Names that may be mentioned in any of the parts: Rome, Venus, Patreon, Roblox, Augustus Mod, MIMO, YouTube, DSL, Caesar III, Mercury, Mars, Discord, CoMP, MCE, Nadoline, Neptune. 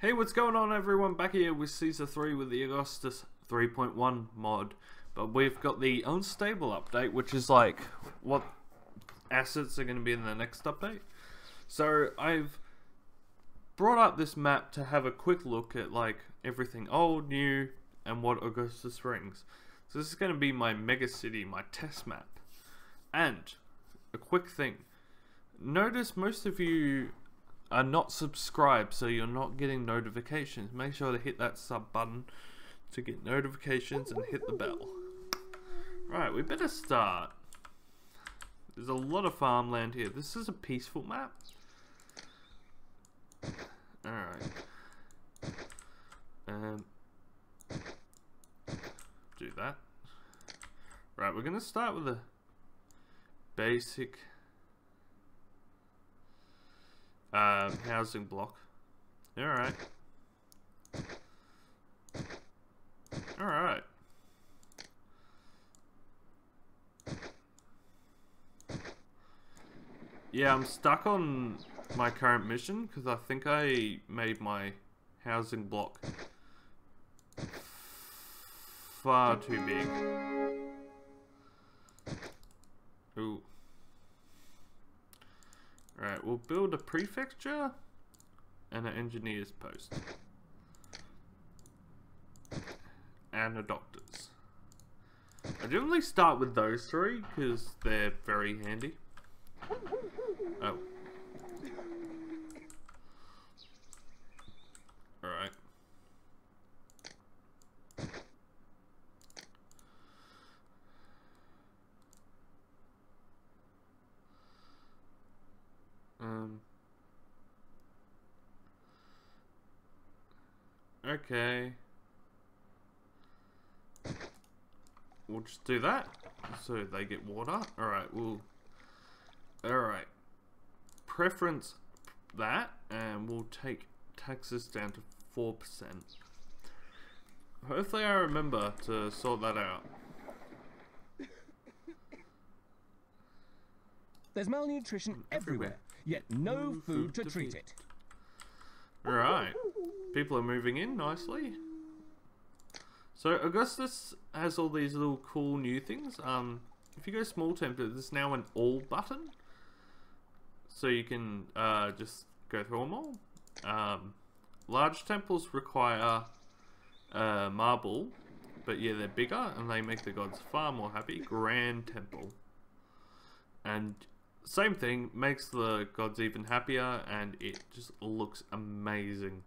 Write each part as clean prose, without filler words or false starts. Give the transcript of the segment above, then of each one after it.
Hey, what's going on everyone? Back here with Caesar 3 with the Augustus 3.1 mod. But we've got the unstable update, which is like what assets are going to be in the next update. So I've brought up this map to have a quick look at like everything old, new, and what Augustus brings. So this is going to be my mega city, my test map. And a quick thing. Notice most of you are not subscribed, so you're not getting notifications. Make sure to hit that sub button to get notifications and hit the bell. Right, we better start. There's a lot of farmland here. This is a peaceful map. Alright. Do that. Right, we're gonna start with a basic housing block. Alright. Yeah, I'm stuck on my current mission because I think I made my housing block far too big. Ooh. Alright, we'll build a prefecture and an engineer's post. And a doctor's. I generally start with those three because they're very handy. Oh. Alright. Okay. We'll just do that so they get water. Alright, we'll. Alright. Preference that, and we'll take taxes down to 4%. Hopefully, I remember to sort that out. There's malnutrition everywhere, yet no food to treat it. Alright. People are moving in nicely. So Augustus has all these little cool new things. If you go small temper, there's now an all button, so you can just go through them all. Large temples require marble, but yeah, they're bigger and they make the gods far more happy. Grand temple, and same thing, makes the gods even happier, and it just looks amazing.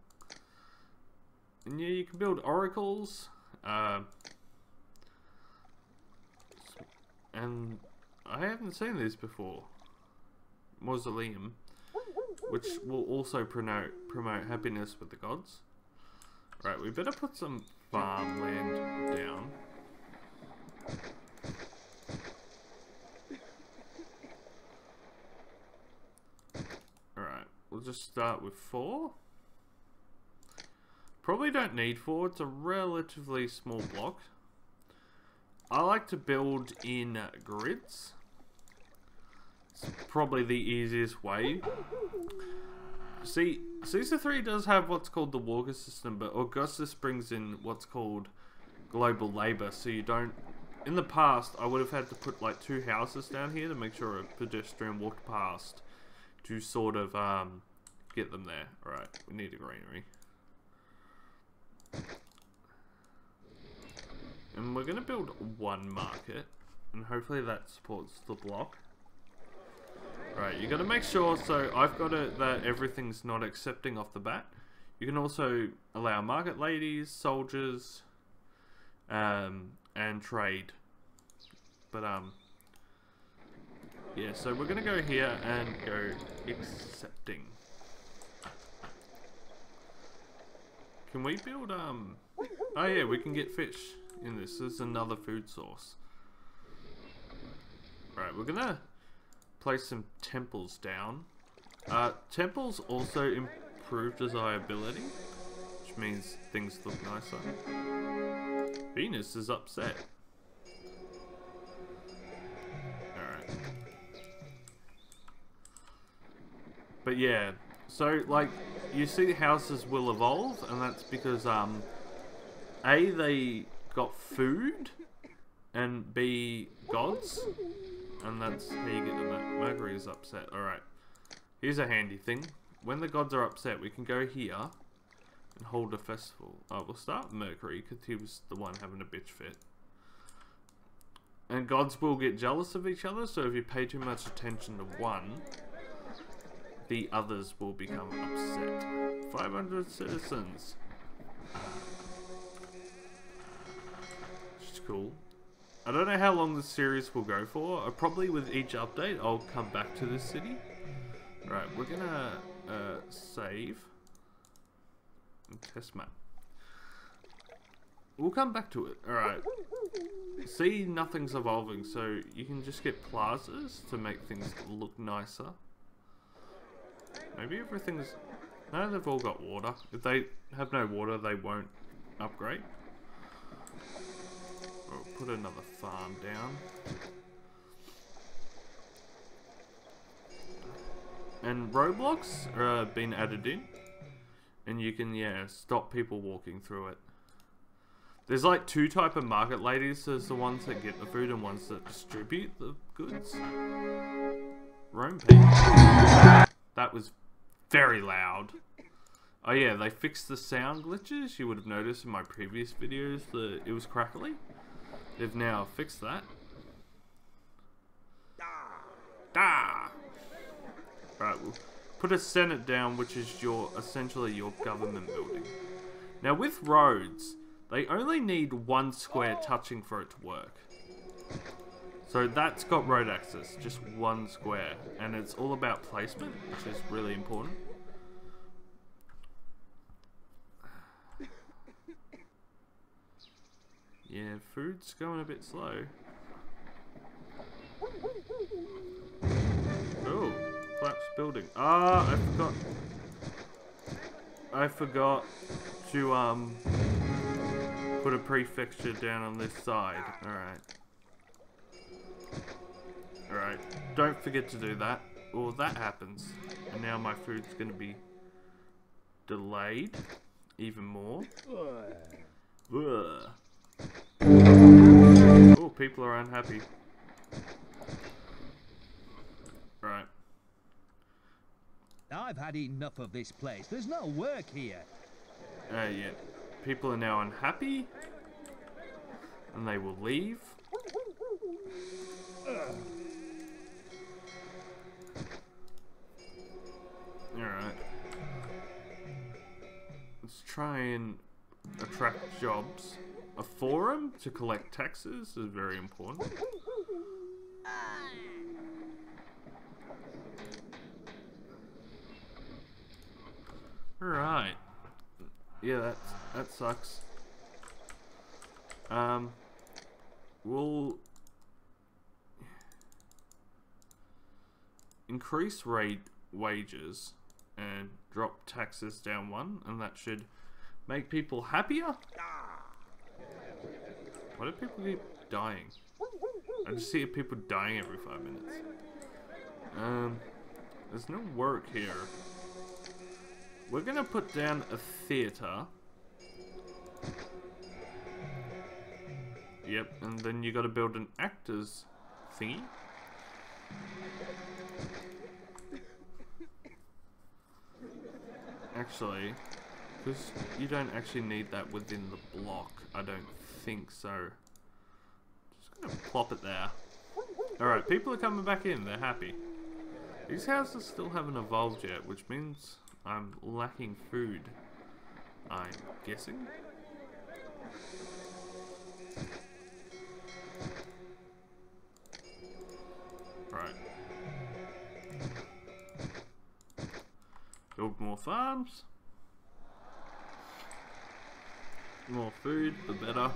And yeah, you can build oracles. And I haven't seen these before. Mausoleum, which will also promote happiness with the gods. Right, we better put some farmland down. Alright, we'll just start with 4. Probably don't need 4, it's a relatively small block. I like to build in grids. It's probably the easiest way. See, Caesar 3 does have what's called the worker system, but Augustus brings in what's called global labor, so you don't... In the past, I would have had to put like 2 houses down here to make sure a pedestrian walked past to sort of get them there. Alright, we need a greenery. And we're going to build 1 market, and hopefully that supports the block. Alright, you got to make sure, so I've got it that everything's not accepting off the bat. You can also allow market ladies, soldiers, and trade. But yeah, so we're going to go here and go accepting. Can we build, oh yeah, we can get fish in this. This is another food source. Right, we're gonna place some temples down. Temples also improve desirability, which means things look nicer. Venus is upset. Alright. But yeah, So, like, you see the houses will evolve, and that's because, A, they got food, and B, gods, and that's how you get the Mercury is upset. Alright, here's a handy thing. When the gods are upset, we can go here and hold a festival. Oh, we'll start with Mercury, because he was the one having a bitch fit. And gods will get jealous of each other, so if you pay too much attention to one, the others will become upset. 500 citizens. Which is cool. I don't know how long this series will go for. Probably with each update, I'll come back to this city. Right, we're gonna save. Test map. We'll come back to it. Alright. See, nothing's evolving, so you can just get plazas to make things look nicer. Maybe everything's... No, they've all got water. If they have no water, they won't upgrade. We'll put another farm down. And roadblocks are been added in. And you can, yeah, stop people walking through it. There's like two types of market ladies. There's the ones that get the food and ones that distribute the goods. Rome people. That was very loud. Oh yeah, they fixed the sound glitches. You would have noticed in my previous videos that it was crackly. They've now fixed that. Da. Right, we'll put a Senate down, which is your essentially your government building. Now with roads, they only need one square touching for it to work. So that's got road access, just one square, and it's all about placement, which is really important. Yeah, food's going a bit slow. Oh, collapsed building. Ah, I forgot. I forgot to put a prefecture down on this side. All right. Alright, don't forget to do that, or that happens. And now my food's going to be delayed even more. Ugh. Oh, people are unhappy. Right. I've had enough of this place. There's no work here. Yeah. People are now unhappy, and they will leave. Alright. Let's try and attract jobs. A forum to collect taxes is very important. Alright. Yeah, that sucks. We'll increase rate wages and drop taxes down one, and that should make people happier. Why do people keep dying? I just see people dying every 5 minutes. There's no work here. We're gonna put down a theater. Yep, and then you gotta build an actor's thingy. Actually, because you don't actually need that within the block, I don't think so. Just gonna plop it there. Alright, people are coming back in, they're happy. These houses still haven't evolved yet, which means I'm lacking food, I'm guessing. Right. Build more farms. More food, the better.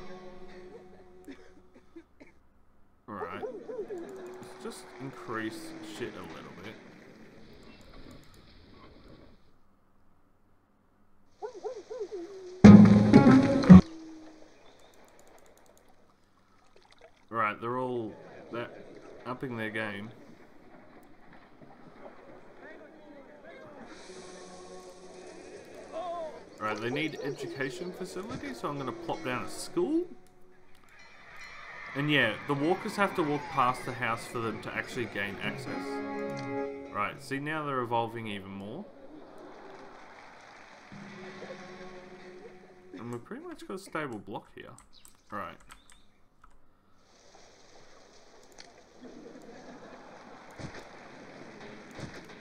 Alright. Let's just increase shit a little bit. Alright, they're all upping their game. Alright, they need education facilities, so I'm going to plop down a school. And yeah, the walkers have to walk past the house for them to actually gain access. Right, see, now they're evolving even more. And we've pretty much got a stable block here. Alright.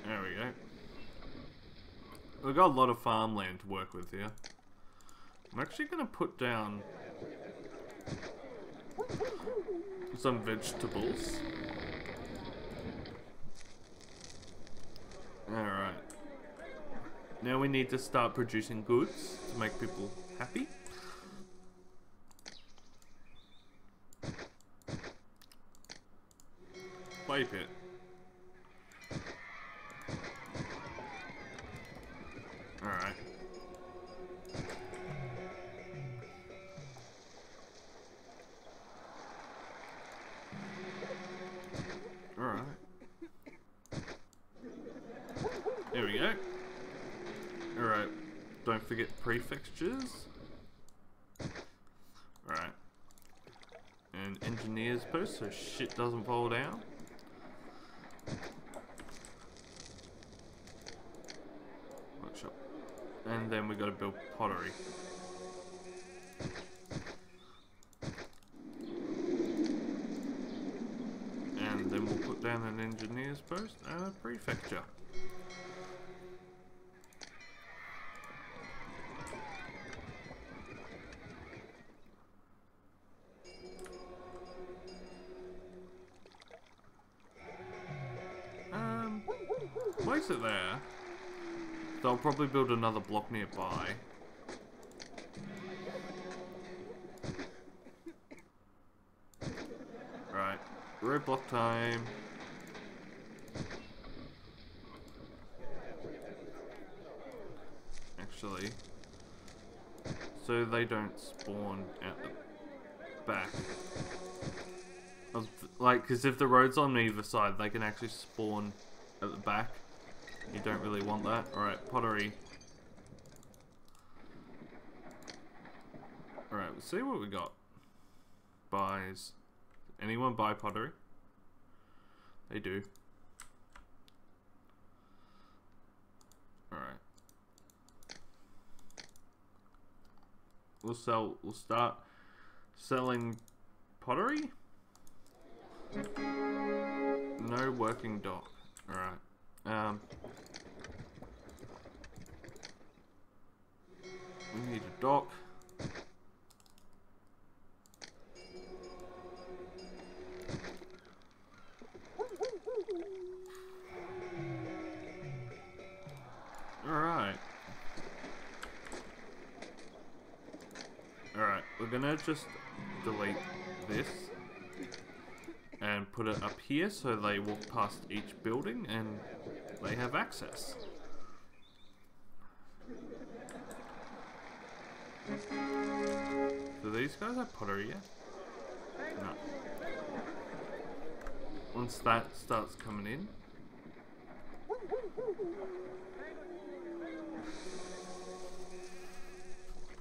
There we go. We've got a lot of farmland to work with here. I'm actually going to put down some vegetables. Alright. Now we need to start producing goods to make people happy. Clay pit. Alright. Alright. There we go. Alright. Don't forget prefectures. Alright. And engineer's post so shit doesn't fall down. Workshop. And then we gotta build pottery. And then we'll put down an engineer's post and a prefecture. Place it there. They'll probably build another block nearby. Right, roadblock time. Actually, so they don't spawn at the back. Like, because if the road's on either side, they can actually spawn at the back. You don't really want that. Alright, pottery. Alright, we'll see what we got. Buys. Anyone buy pottery? They do. Alright. We'll start selling pottery. No working dock. Alright. We need a dock. Alright. Alright, we're gonna just delete this and put it up here so they walk past each building and they have access. Do these guys have pottery yet? No. Once that starts coming in.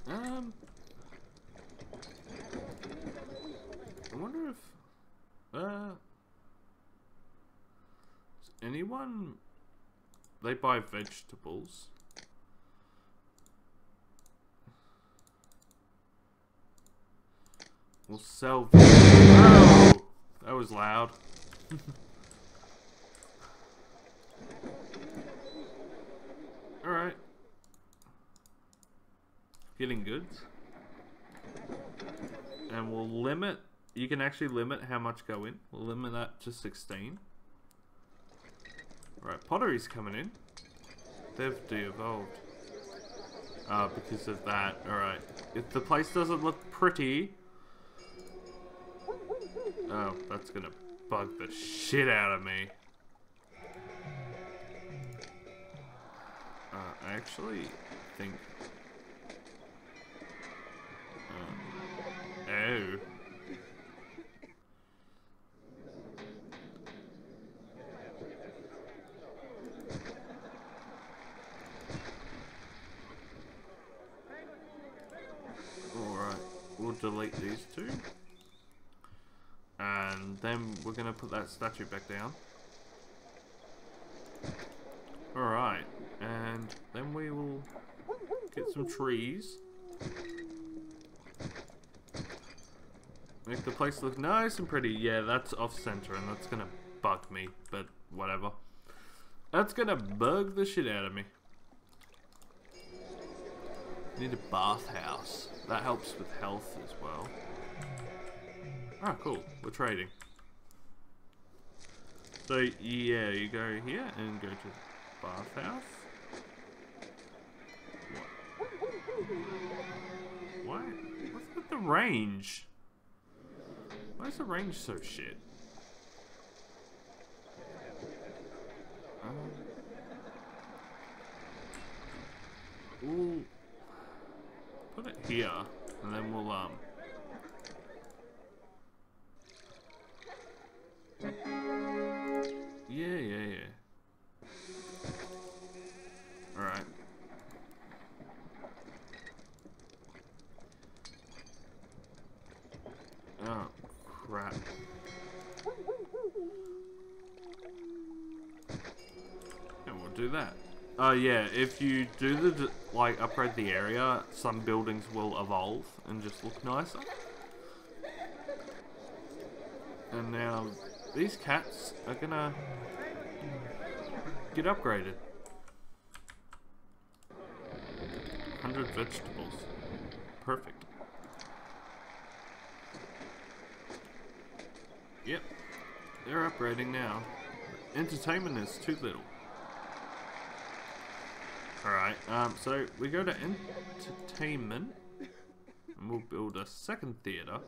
I wonder if does anyone... They buy vegetables. We'll sell vegetables. Oh, that was loud. Alright. Getting goods. And we'll limit... You can actually limit how much go in. We'll limit that to 16. Right, pottery's coming in. They've de-evolved. Ah, because of that. Alright. If the place doesn't look pretty... Oh, that's gonna bug the shit out of me. I actually think... Oh. we'll delete these two. And then we're going to put that statue back down. Alright, and then we will get some trees. Make the place look nice and pretty. Yeah, that's off-center and that's going to bug me, but whatever. That's going to bug the shit out of me. Need a bathhouse. That helps with health as well. Ah, cool. We're trading. So, yeah, you go here and go to the bathhouse. What? Why? What's with the range? Why is the range so shit? Ooh. Put it here, and then we'll, Yeah. Alright. Oh, crap. And we'll do that. Oh yeah, if you do the, like, upgrade the area, some buildings will evolve and just look nicer. And now, these cats are gonna get upgraded. 100 vegetables. Perfect. Yep, they're upgrading now. Entertainment is too little. Alright, so we go to entertainment and we'll build a second theatre.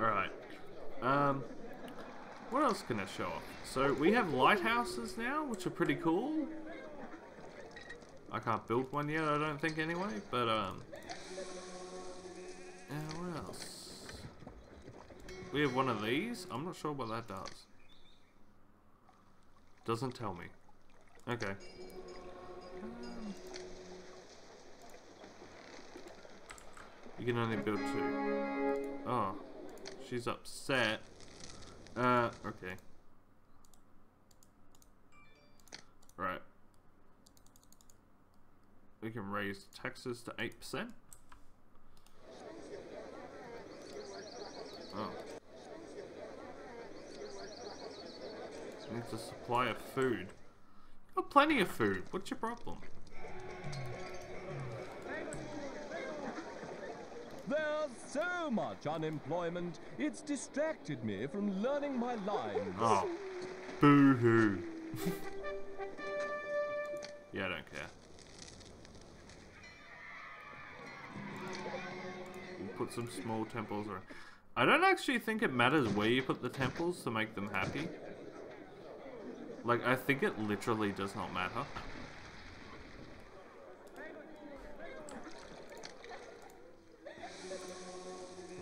Alright, what else can I show off? So we have lighthouses now, which are pretty cool. I can't build one yet, I don't think, anyway, but and what else? We have one of these. I'm not sure what that does. Doesn't tell me. Okay. You can only build two. Oh, she's upset. Okay. Right. We can raise taxes to 8%. Oh. Needs a supply of food. Got plenty of food. What's your problem? There's so much unemployment. It's distracted me from learning my lines. Oh, boo-hoo. Yeah, I don't care. We'll put some small temples around. I don't actually think it matters where you put the temples to make them happy. Like, I think it literally does not matter.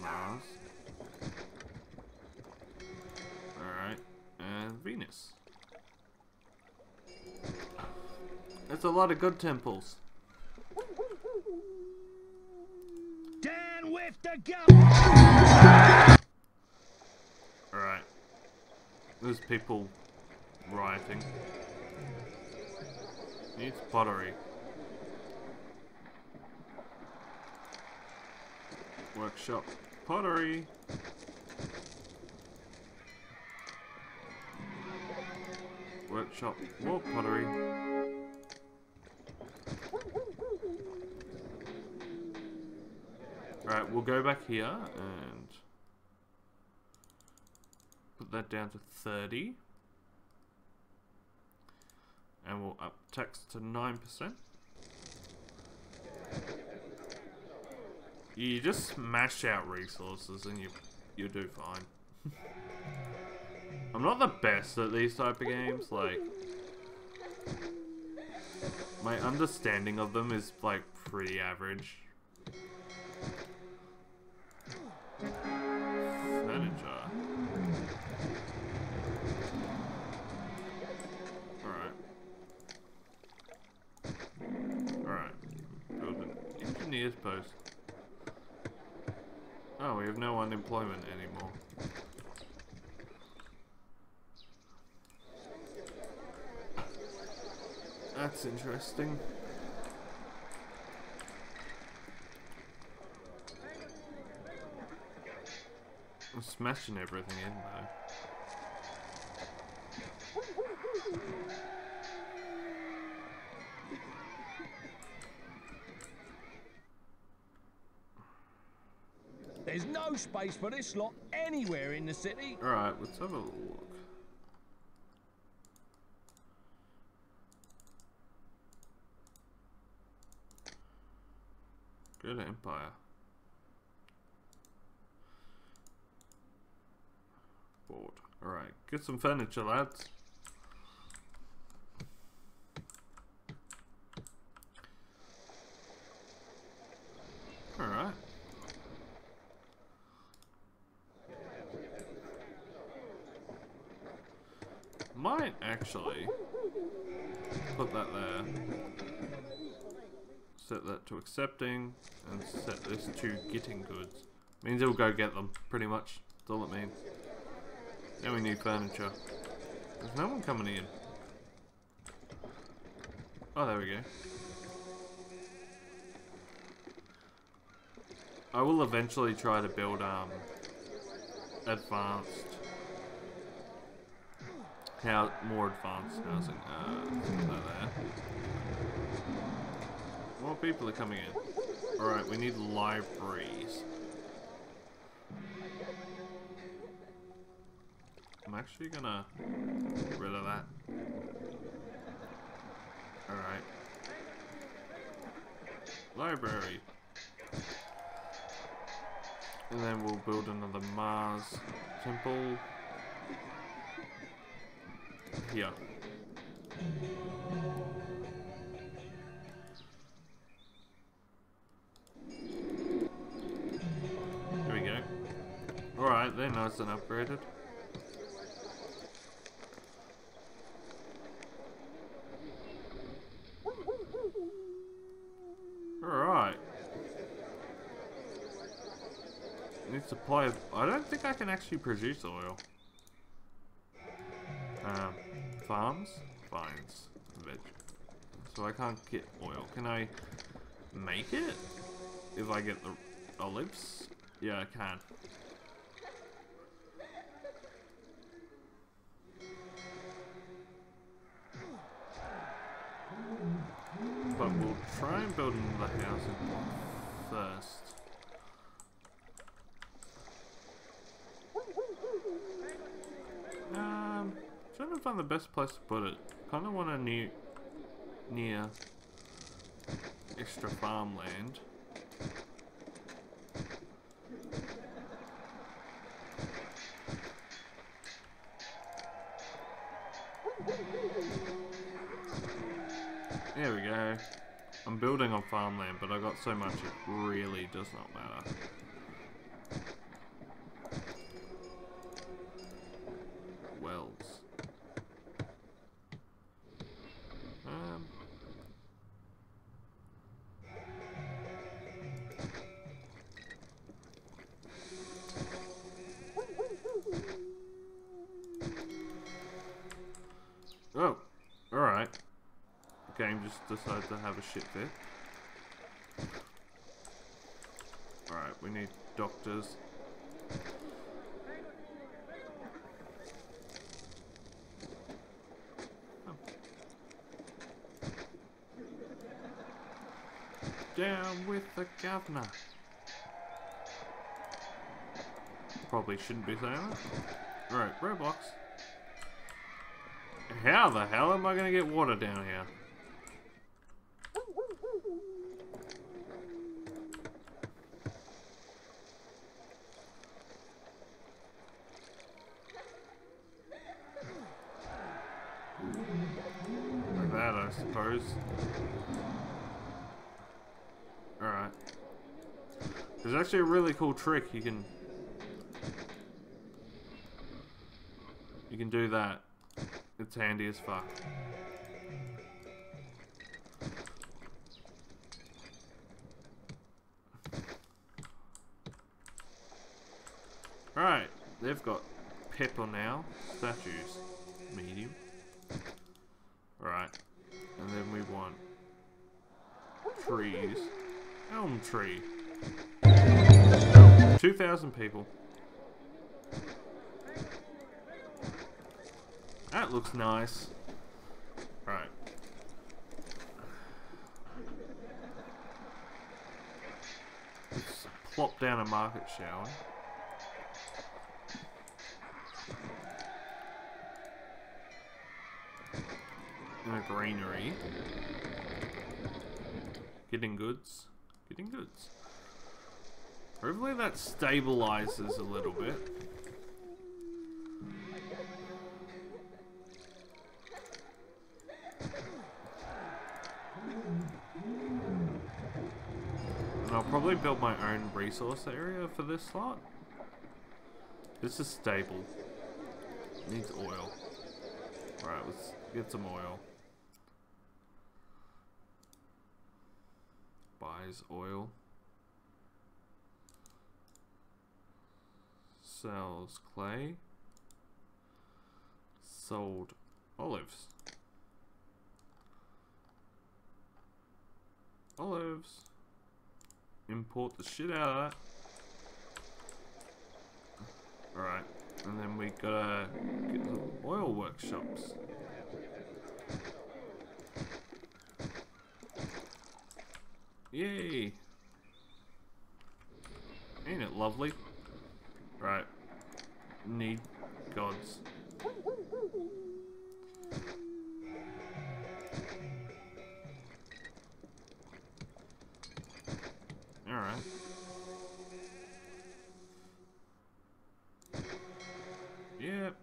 Mars. Alright. And Venus. That's a lot of good temples. Down with the government! Alright. There's people rioting. Needs pottery. Workshop pottery. Workshop more pottery. Right, we'll go back here and put that down to 30. And we'll up tax to 9%. You just smash out resources and you do fine. I'm not the best at these type of games. Like, my understanding of them is like pretty average. Post. Oh, we have no unemployment anymore. That's interesting. I'm smashing everything in though. There's no space for this lot anywhere in the city. All right, let's have a look. Good empire. Board. All right, get some furniture, lads. All right. Might actually put that there. Set that to accepting, and set this to getting goods. Means it'll go get them, pretty much. That's all it means. Now we need furniture. There's no one coming in. Oh, there we go. I will eventually try to build advanced, more advanced housing. There. More people are coming in. All right, we need libraries. I'm actually gonna get rid of that. Alright. Library. And then we'll build another Mars temple. Here. There we go. Alright, they're nice and upgraded. Supply of, I don't think I can actually produce oil. Farms, vines, veg. So I can't get oil. Can I make it? If I get the olives? Yeah, I can. But we'll try and build another house first. Trying to find the best place to put it. Kind of want a near extra farmland. There we go. I'm building on farmland, but I got so much it really does not matter. Decide to have a shit fit. Alright, we need doctors. Oh. Down with the governor. Probably shouldn't be saying that. Alright, Roblox. How the hell am I going to get water down here? Alright. There's actually a really cool trick. You can do that. It's handy as fuck. Alright, they've got pepper now. Statues. Medium. Alright. And then we want trees. Elm tree. 2,000 people. That looks nice. Right. Let's plop down a market, shall we? No greenery. Getting goods. Getting goods. Hopefully that stabilizes a little bit. And I'll probably build my own resource area for this slot. This is stable. It needs oil. Alright, let's get some oil. Buys oil. Sells clay. Sold olives. Olives. Import the shit out of that. Alright, and then we gotta get the oil workshops. Yay! Ain't it lovely? Right. Need gods. Alright. Yep.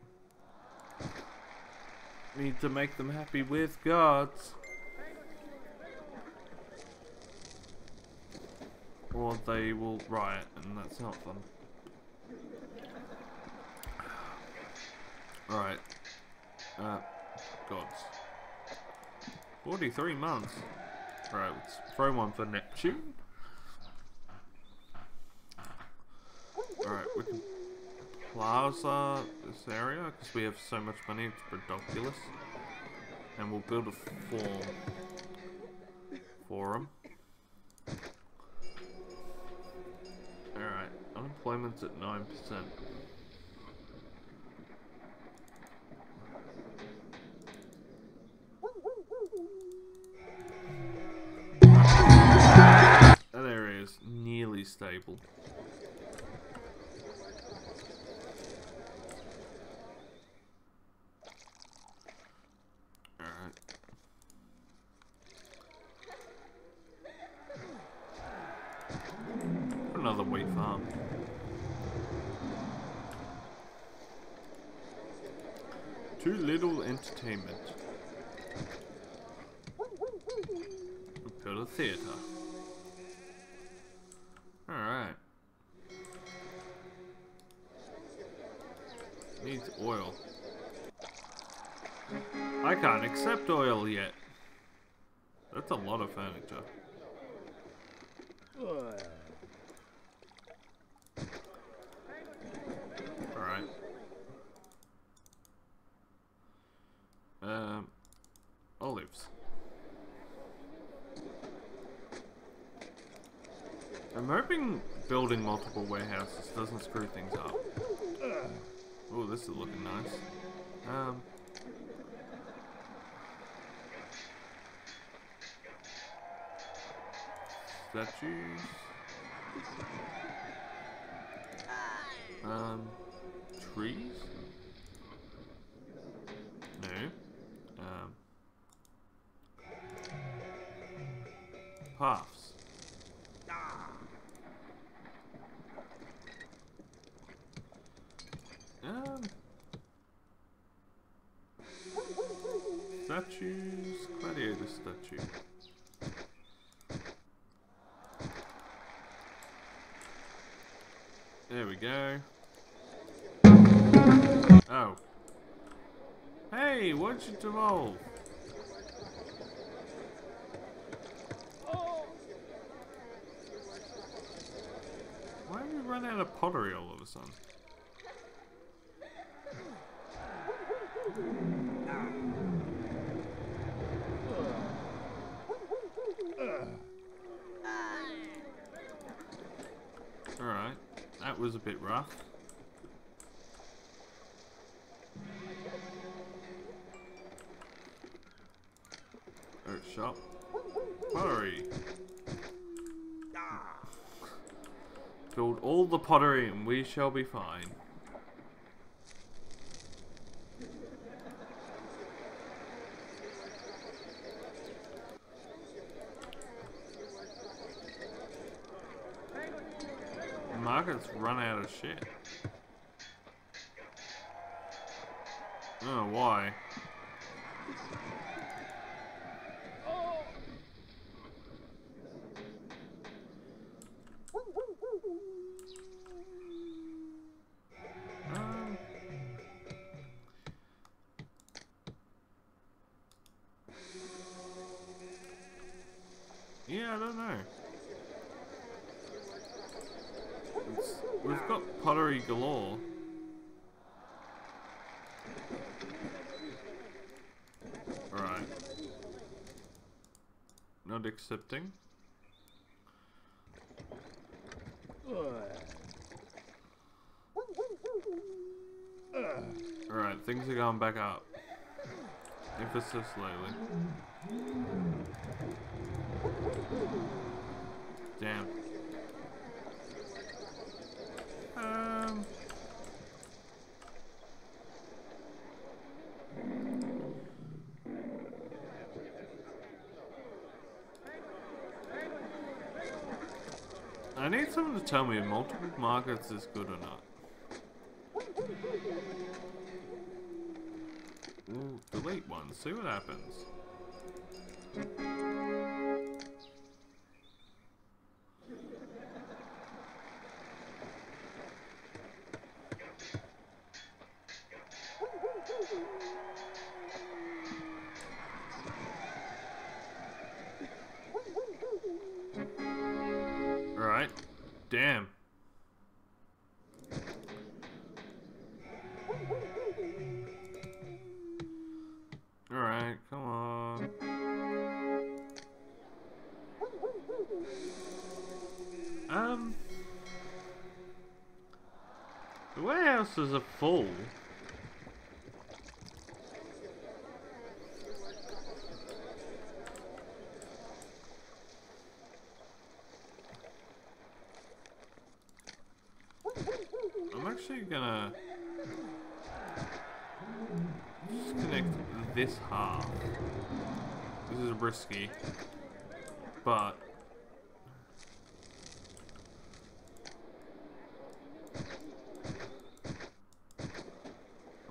Need to make them happy with gods. Or they will riot, and that's not fun. Alright. Gods. 43 months. Alright, let's throw one for Neptune. Alright, we can plaza this area, because we have so much money, it's ridiculous. And we'll build a forum. Alright, unemployment's at 9%. That area is nearly stable. All right. Another wheat farm. Too little entertainment. Go to the theatre. Alright. Needs oil. I can't accept oil yet. That's a lot of furniture. Alright. Olives. I'm hoping building multiple warehouses doesn't screw things up. Oh, this is looking nice. Statues. Trees? No. Paths. Statues, gladiator statue. There we go. Oh. Hey, what'd you devolve? Why have we run out of pottery all of a sudden? Alright, that was a bit rough. Workshop. Pottery. Build all the pottery and we shall be fine. Market's run out of shit. I don't know why. Yeah, I don't know. We've got pottery galore. Alright. Not accepting. Alright, things are going back up. Emphasis slowly. Damn. I need someone to tell me if multiple markets is good or not. Ooh, delete one, see what happens. Alright, damn. Alright, come on. The warehouses are full. I'm actually gonna disconnect this half. This is risky, but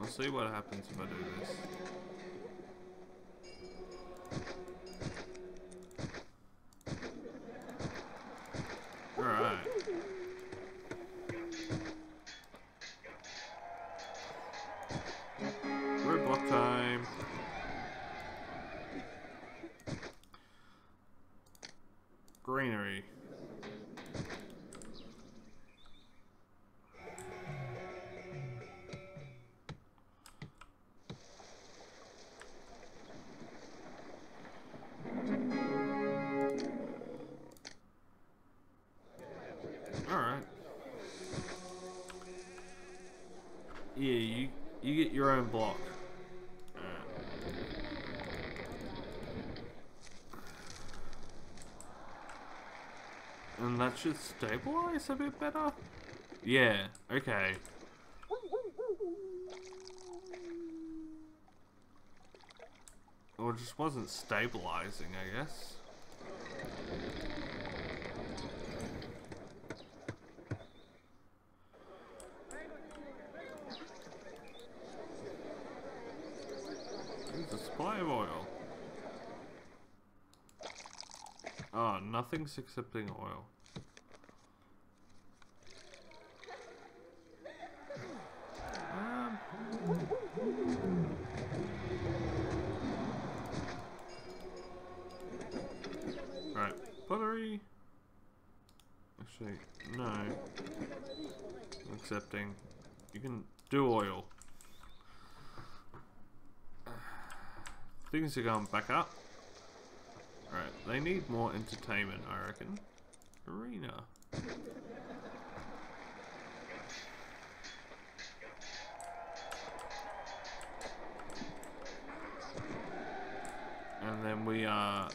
I'll see what happens if I do this. Greenery. All right. Yeah, you get your own block. And that should stabilize a bit better? Yeah, okay. Or it just wasn't stabilizing, I guess. The supply of oil. Oh, nothing's accepting oil. Right, pottery. Actually, no. Accepting. You can do oil. Things are going back up. Alright, they need more entertainment, I reckon. Arena. And then we are...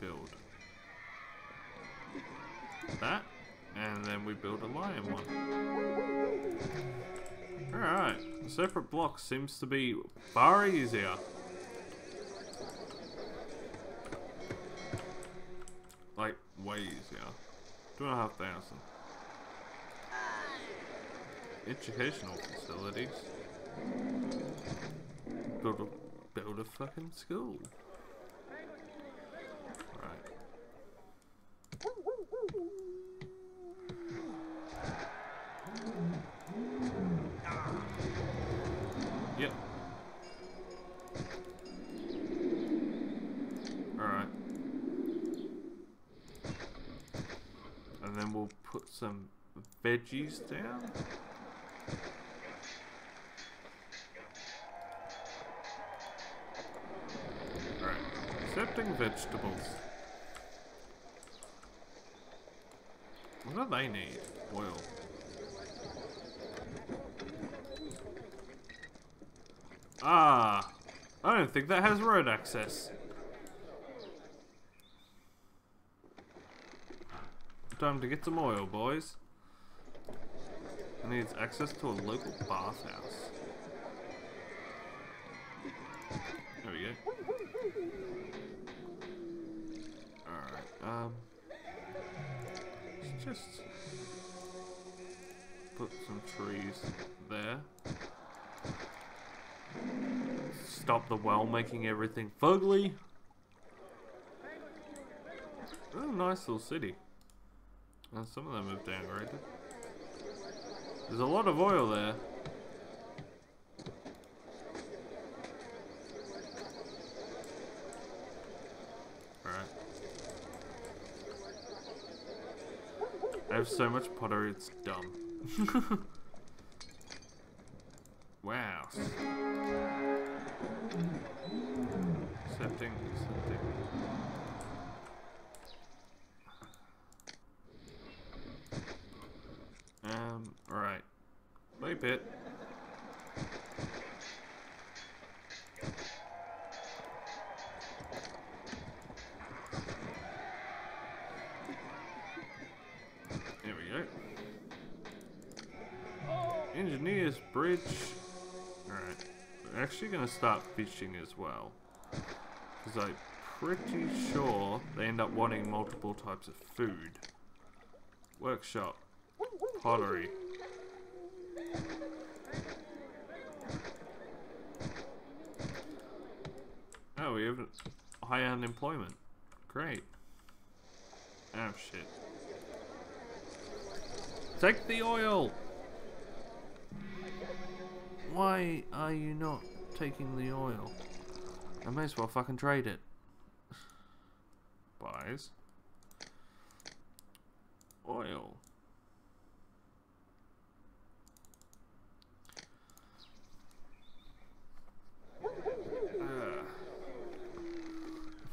build. That. And then we build a lion one. Alright. Separate blocks seems to be far easier. Like, way easier. 2,500. Educational facilities. Build a fucking school. Some veggies down. Alright, accepting vegetables. What do they need? Oil. Ah! I don't think that has road access. Time to get some oil, boys. It needs access to a local bathhouse. There we go. Alright, let's just put some trees there. Stop the well making everything fugly. What a nice little city. And some of them have downgraded. There's a lot of oil there. Alright. I have so much pottery, it's dumb. Wow. Accepting. Alright. Play pit. There we go. Engineer's Bridge. Alright. We're actually going to start fishing as well. Because I'm pretty sure they end up wanting multiple types of food. Workshop. Pottery. Oh, we have high unemployment. Great. Oh shit. Take the oil! Why are you not taking the oil? I may as well fucking trade it. Buys. Oil.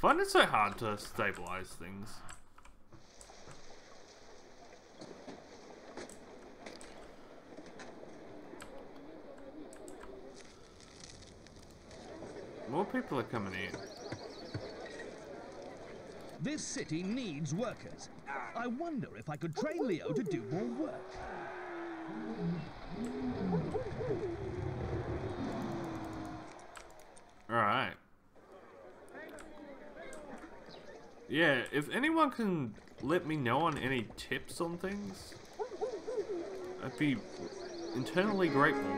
I find it so hard to stabilize things. More people are coming in. This city needs workers. I wonder if I could train Leo to do more work. All right. Yeah, if anyone can let me know on any tips on things, I'd be internally grateful.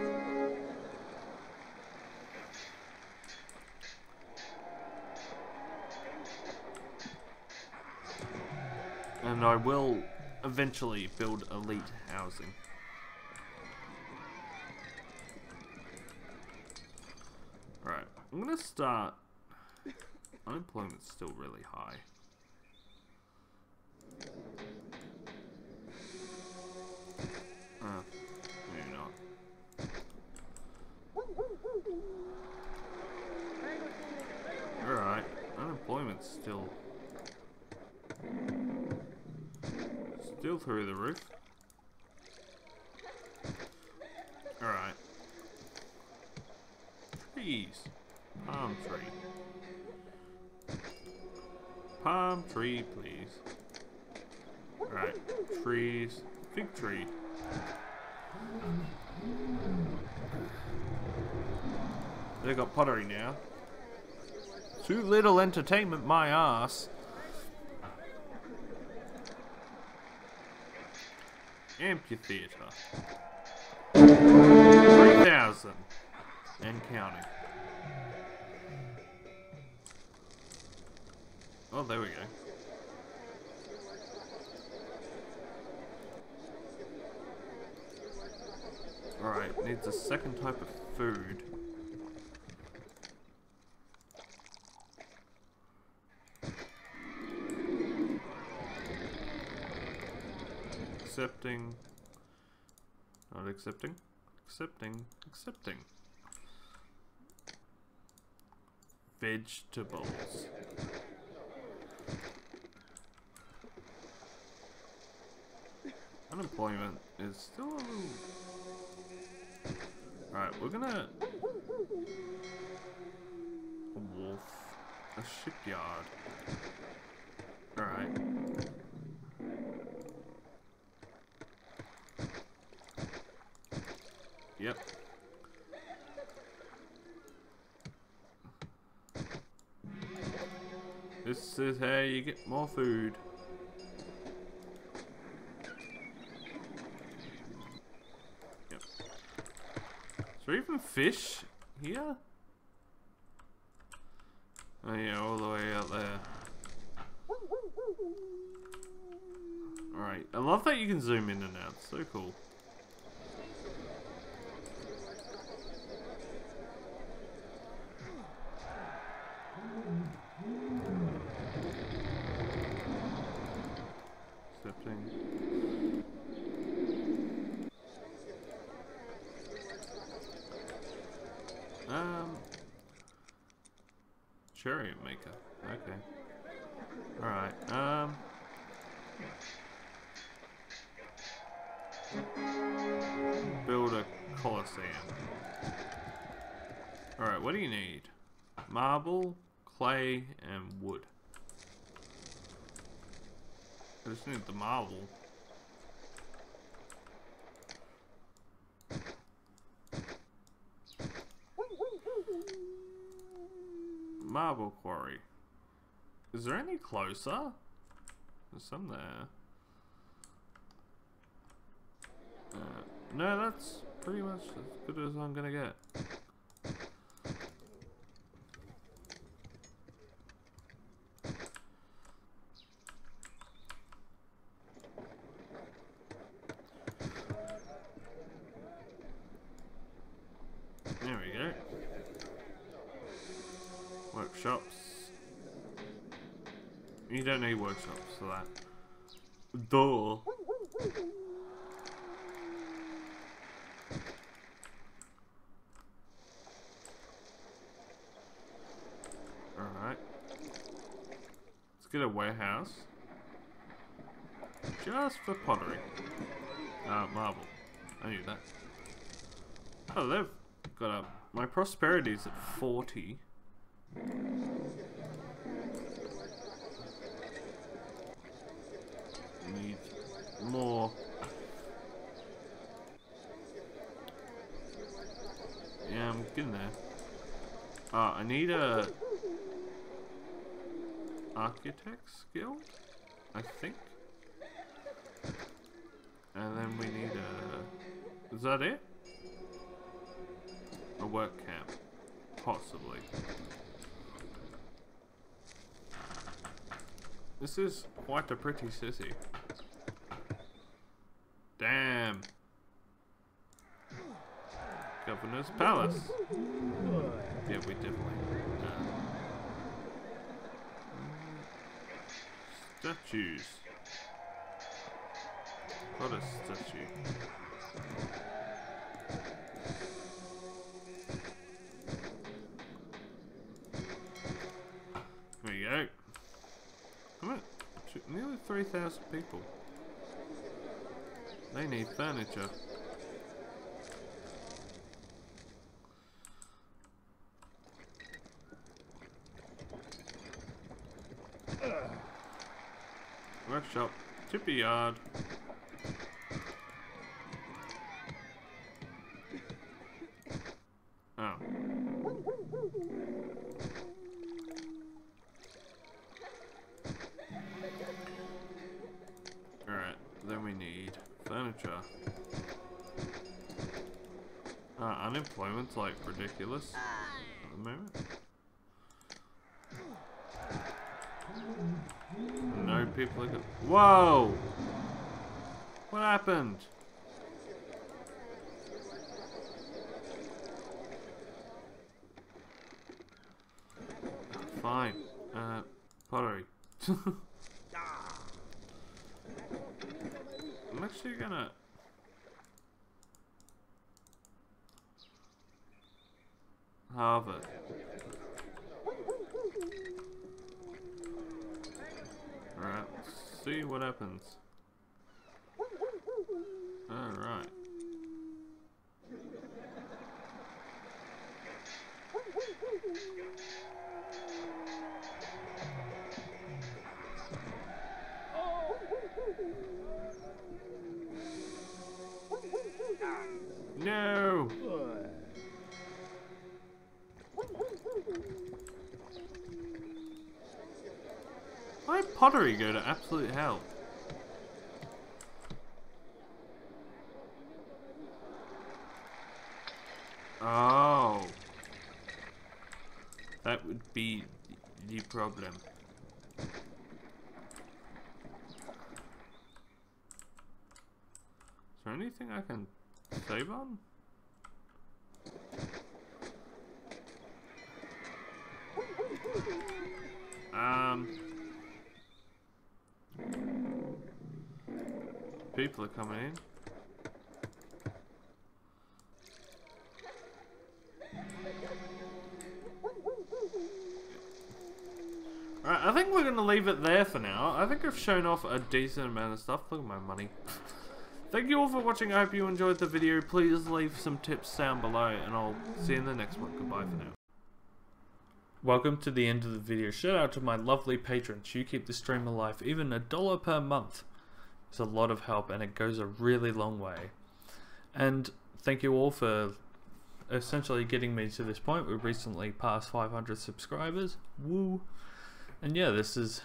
And I will eventually build elite housing. Alright, I'm gonna start... Unemployment's still really high. Maybe not. Still through the roof. Alright. Trees. Palm tree. Palm tree, please. Alright. Trees. Fig tree. They've got pottery now. Too little entertainment, my ass. Amphitheatre. 3,000. And counting. Oh, there we go. Alright, needs a second type of food. Accepting, not accepting, accepting, accepting. Vegetables. Unemployment is still a little... Alright, we're gonna... A wolf. A shipyard. Alright. Yep. This is how you get more food. Yep. Is there even fish here? Oh yeah, all the way out there. Alright, I love that you can zoom in and out, so cool. Chariot maker. Okay. Alright, build a Colosseum. Alright, what do you need? Marble, clay, and wood. I just need the marble. Marble quarry. Is there any closer? There's some there. No, that's pretty much as good as I'm gonna get. There we go. Workshops. You don't need workshops for that. Duh. Alright. Let's get a warehouse. Just for pottery. Marble. I knew that. Oh, they've got up. My prosperity's at 40. Need more. Yeah, I'm getting there. Ah, I need a architect skill, I think. And then we need a... Is that it? A work camp. Possibly. This is quite a pretty city. Damn. Governor's Palace. Yeah, we definitely. Statues. What a statue. There you go. Nearly 3,000 people. They need furniture. Workshop, chippy yard. Oh. Alright, then we need furniture. Unemployment's like ridiculous at the moment. No people are good. Whoa! What happened? Fine. Pottery. I'm actually gonna... harvest. Alright, let's see what happens. Alright. No! Why did pottery go to absolute hell? Oh. That would be the problem. Is there anything I can save on? People are coming in. Alright, I think we're gonna leave it there for now. I think I've shown off a decent amount of stuff. Look at my money. Thank you all for watching. I hope you enjoyed the video. Please leave some tips down below and I'll see you in the next one. Goodbye for now. Welcome to the end of the video. Shout out to my lovely patrons. You keep the stream alive. Even $1 per month is a lot of help and it goes a really long way. And thank you all for essentially getting me to this point. We recently passed 500 subscribers. Woo! And yeah, this is...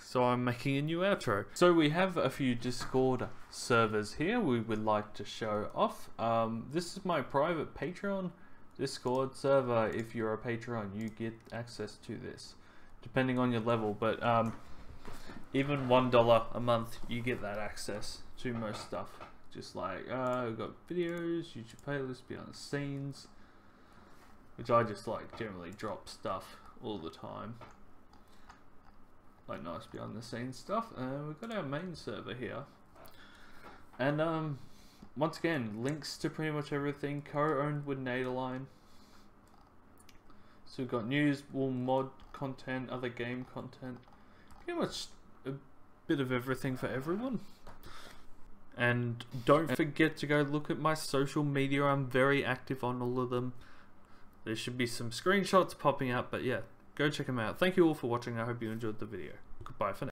so I'm making a new outro. So we have a few Discord servers here we would like to show off. This is my private Patreon Discord server. If you're a Patreon, you get access to this, depending on your level. But even $1 a month, you get that access to most stuff. Just like, we've got videos, YouTube playlists, behind the scenes, which I just like generally drop stuff all the time. Like nice behind the scenes stuff. We've got our main server here, and once again, links to pretty much everything, co-owned with Nadoline. So we've got news, all mod content, other game content, pretty much a bit of everything for everyone. And don't forget to go look at my social media. I'm very active on all of them. There should be some screenshots popping up, but yeah, go check them out. Thank you all for watching. I hope you enjoyed the video. Goodbye for now.